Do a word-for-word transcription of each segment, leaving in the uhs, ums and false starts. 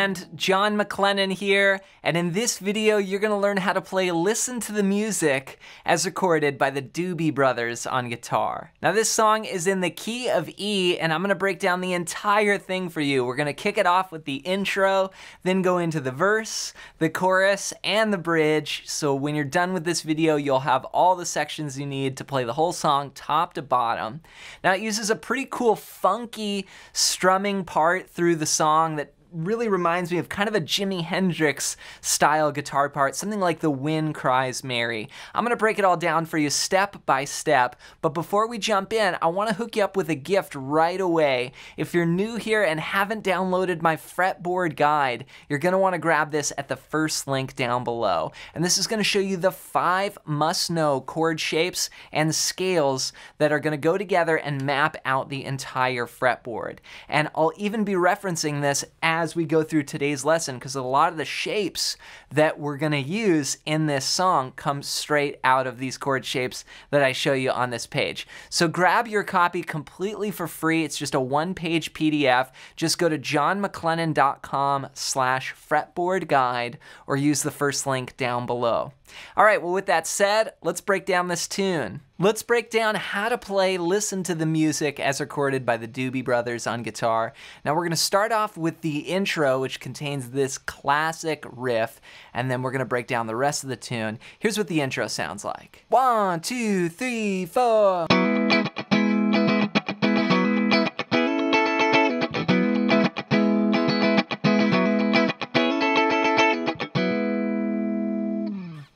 friend Jon MacLennan here, and in this video you're gonna learn how to play Listen to the Music as recorded by the Doobie Brothers on guitar. Now this song is in the key of E, and I'm gonna break down the entire thing for you. We're gonna kick it off with the intro, then go into the verse, the chorus, and the bridge, so when you're done with this video you'll have all the sections you need to play the whole song top to bottom. Now it uses a pretty cool funky strumming part through the song that really reminds me of kind of a Jimi Hendrix style guitar part, something like The Wind Cries Mary. I'm gonna break it all down for you step by step, but before we jump in, I wanna hook you up with a gift right away. If you're new here and haven't downloaded my fretboard guide, you're gonna wanna grab this at the first link down below. And this is gonna show you the five must-know chord shapes and scales that are gonna go together and map out the entire fretboard. And I'll even be referencing this as as we go through today's lesson, because a lot of the shapes that we're gonna use in this song come straight out of these chord shapes that I show you on this page. So grab your copy completely for free. It's just a one-page P D F. Just go to jon maclennan dot com slash fretboard guide or use the first link down below. All right, well with that said, let's break down this tune. Let's break down how to play Listen to the Music as recorded by the Doobie Brothers on guitar. Now we're gonna start off with the intro, which contains this classic riff, and then we're gonna break down the rest of the tune. Here's what the intro sounds like. One, two, three, four.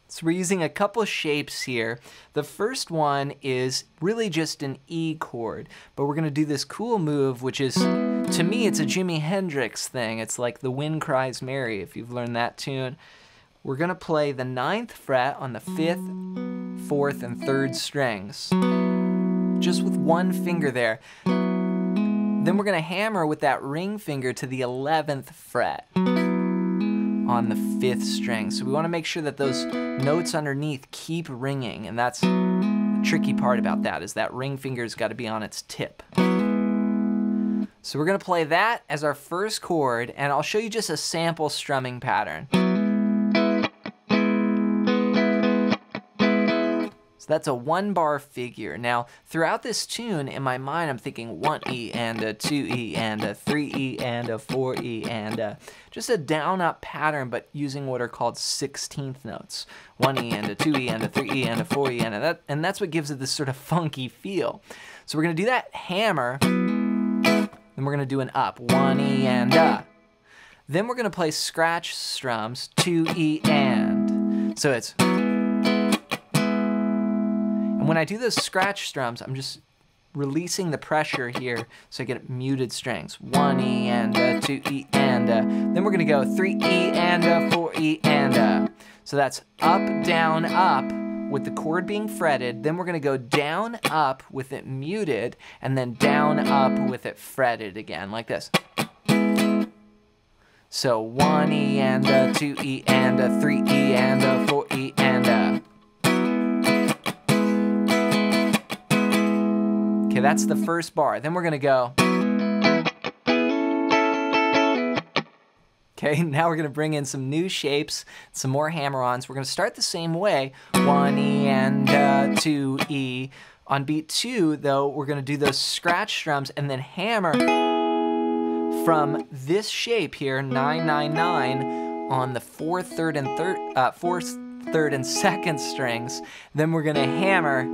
So we're using a couple shapes here. The first one is really just an E chord, but we're gonna do this cool move, which is, to me, it's a Jimi Hendrix thing. It's like The Wind Cries Mary, if you've learned that tune. We're gonna play the ninth fret on the fifth, fourth, and third strings, just with one finger there. Then we're gonna hammer with that ring finger to the eleventh fret on the fifth string. So we want to make sure that those notes underneath keep ringing, and that's the tricky part about that, is that ring finger's got to be on its tip. So we're going to play that as our first chord, and I'll show you just a sample strumming pattern. So that's a one bar figure. Now, throughout this tune, in my mind, I'm thinking one E and a two E and a three E and a four E and a, just a down up pattern, but using what are called sixteenth notes. One E and a two E and a three E and a four E and a that, and that's what gives it this sort of funky feel. So we're gonna do that hammer, then we're gonna do an up, one E and a. Then we're gonna play scratch strums, two E and. So it's, and when I do those scratch strums, I'm just releasing the pressure here so I get muted strings. One E and a, two E and a. Then we're gonna go three E and a, four E and a. So that's up, down, up with the chord being fretted. Then we're gonna go down, up with it muted, and then down, up with it fretted again, like this. So one E and a, two E and a, three E and a, four E and a. Okay, that's the first bar. Then we're gonna go. Okay, now we're gonna bring in some new shapes, some more hammer-ons. We're gonna start the same way. One E and a, two E. On beat two, though, we're gonna do those scratch strums and then hammer from this shape here, nine, nine, nine, on the fourth, third, and third, uh, fourth, third, and second strings. Then we're gonna hammer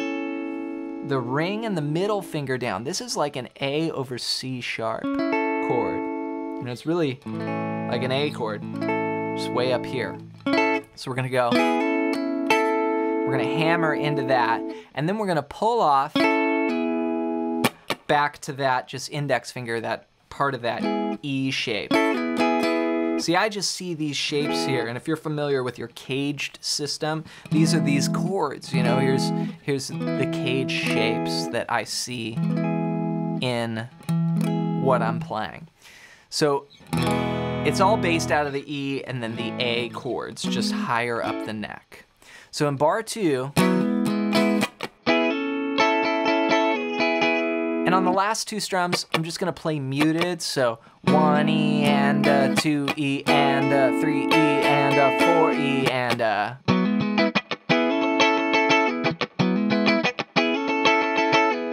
the ring and the middle finger down. This is like an A over C sharp chord. You know, it's really like an A chord, just way up here. So we're gonna go, we're gonna hammer into that, and then we're gonna pull off back to that just index finger, that part of that E shape. See, I just see these shapes here, and if you're familiar with your caged system, these are these chords, you know, here's, here's the cage shapes that I see in what I'm playing. So it's all based out of the E and then the A chords, just higher up the neck. So in bar two, And on the last two strums, I'm just gonna play muted, so one E and a, two E and a, three E and a, four E and a.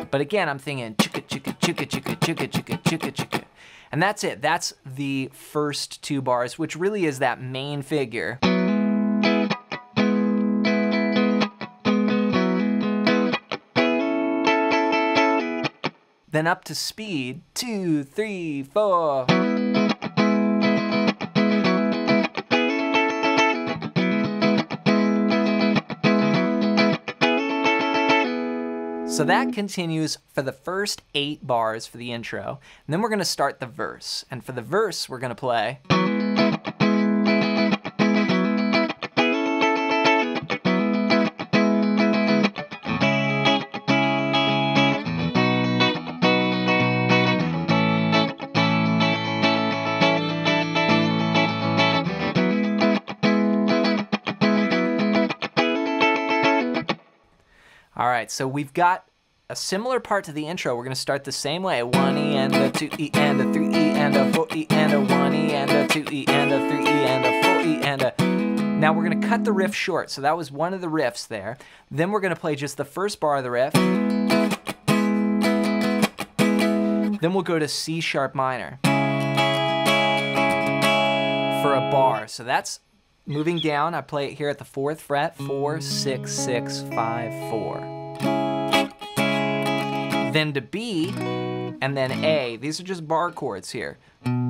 But again, I'm thinking chicka chicka chicka chicka chicka chicka chicka chicka. And that's it, that's the first two bars, which really is that main figure. Then up to speed, two, three, four. So that continues for the first eight bars for the intro. And then we're gonna start the verse. And for the verse, we're gonna play. All right, so we've got a similar part to the intro. We're gonna start the same way. One E and a, two E and a, three E and a, four E and a, one E and a, two E and a, three E and a, four E and a. Now we're gonna cut the riff short. So that was one of the riffs there. Then we're gonna play just the first bar of the riff. Then we'll go to C sharp minor for a bar. So that's moving down, I play it here at the fourth fret, four, six, six, five, four. Then to B, and then A. These are just bar chords here.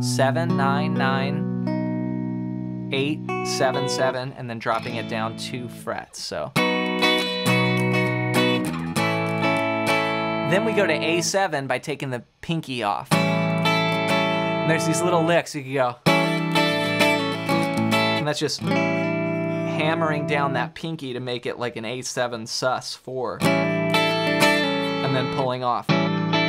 Seven, nine, nine, eight, seven, seven, and then dropping it down two frets, so. Then we go to A seven by taking the pinky off. And there's these little licks, you can go. That's just hammering down that pinky to make it like an A seven sus four, and then pulling off. Then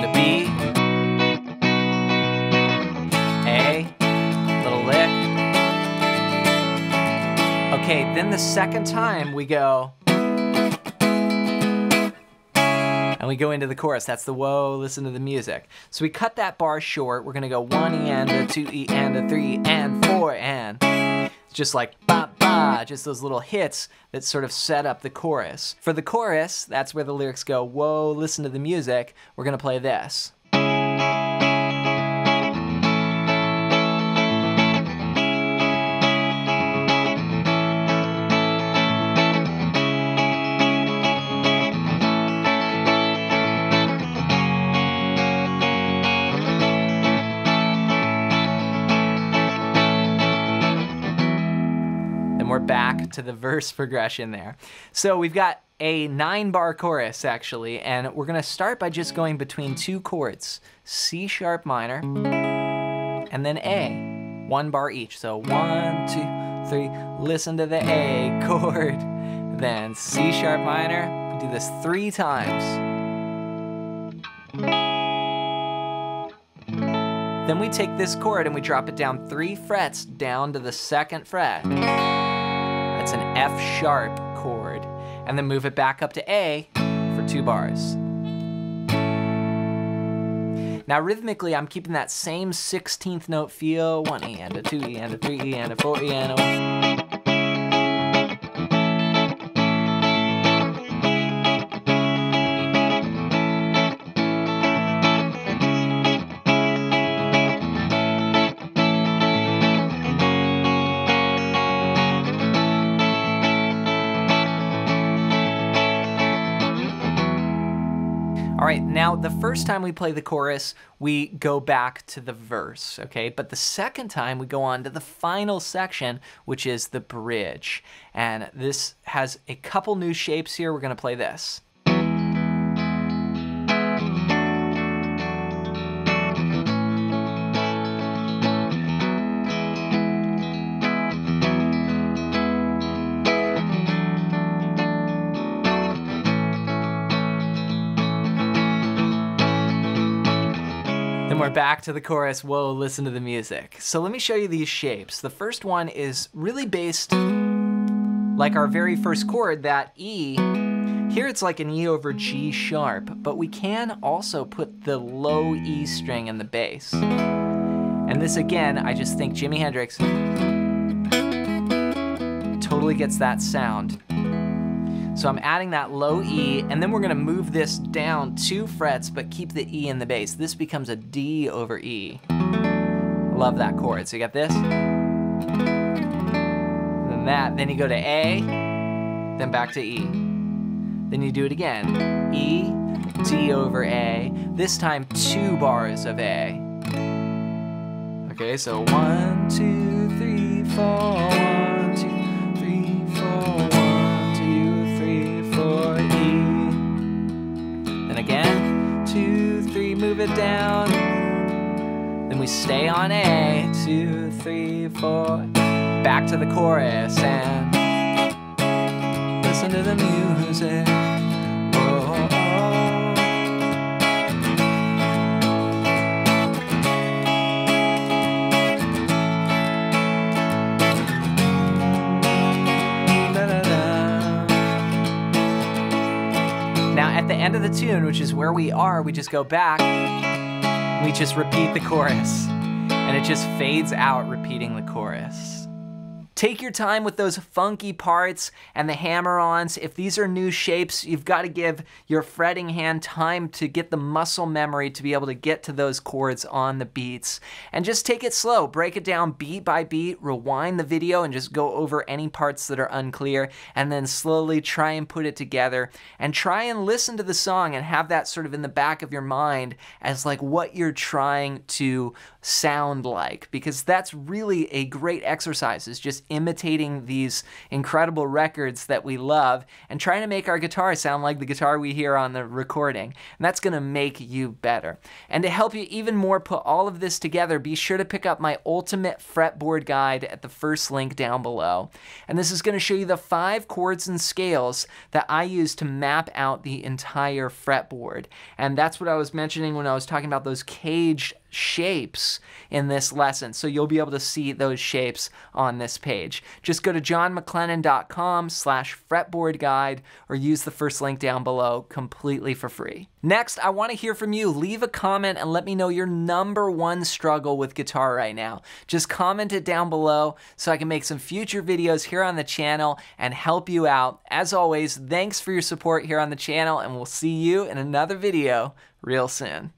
to B, A, little lick. Okay, then the second time we go. And we go into the chorus. That's the whoa, listen to the music. So we cut that bar short. We're gonna go one E and a, two E and a, three and four and. It's just like ba ba, just those little hits that sort of set up the chorus. For the chorus, that's where the lyrics go, whoa, listen to the music. We're gonna play this. We're back to the verse progression there. So we've got a nine bar chorus actually, and we're gonna start by just going between two chords, C sharp minor, and then A, one bar each. So one, two, three, listen to the A chord, then C sharp minor, we do this three times. Then we take this chord and we drop it down three frets down to the second fret. That's an F sharp chord, and then move it back up to A for two bars. Now rhythmically, I'm keeping that same sixteenth note feel, one E and a, two E and a, three E and a, four E and a All right, now the first time we play the chorus, we go back to the verse, okay? But the second time we go on to the final section, which is the bridge. And this has a couple new shapes here. We're gonna play this. Then we're back to the chorus, whoa, listen to the music. So let me show you these shapes. The first one is really based like our very first chord, that E. Here it's like an E over G sharp, but we can also put the low E string in the bass. And this again, I just think Jimi Hendrix totally gets that sound. So I'm adding that low E, and then we're gonna move this down two frets, but keep the E in the bass. This becomes a D over E. Love that chord. So you got this, then that, then you go to A, then back to E. Then you do it again, E, D over A, this time two bars of A. Okay, so one, two, three, four, one, two, three, four, one, two, three, four, E. Then again, two, three, move it down. Then we stay on A, two, three, four. Back to the chorus and listen to the music. Whoa, oh, oh. Da, da, da. Now at the end of the tune, which is where we are, we just go back, we just repeat the chorus, and it just fades out repeating the chorus. Take your time with those funky parts and the hammer-ons. If these are new shapes, you've got to give your fretting hand time to get the muscle memory to be able to get to those chords on the beats. And just take it slow, break it down beat by beat, rewind the video and just go over any parts that are unclear, and then slowly try and put it together. And try and listen to the song and have that sort of in the back of your mind as like what you're trying to sound like, because that's really a great exercise, is just imitating these incredible records that we love and trying to make our guitar sound like the guitar we hear on the recording. And that's gonna make you better. And to help you even more put all of this together, be sure to pick up my ultimate fretboard guide at the first link down below. And this is gonna show you the five chords and scales that I use to map out the entire fretboard. And that's what I was mentioning when I was talking about those caged shapes in this lesson. So you'll be able to see those shapes on this page. Just go to jon maclennan dot com slash fretboard guide or use the first link down below completely for free. Next, I want to hear from you. Leave a comment and let me know your number one struggle with guitar right now. Just comment it down below so I can make some future videos here on the channel and help you out. As always, thanks for your support here on the channel, and we'll see you in another video real soon.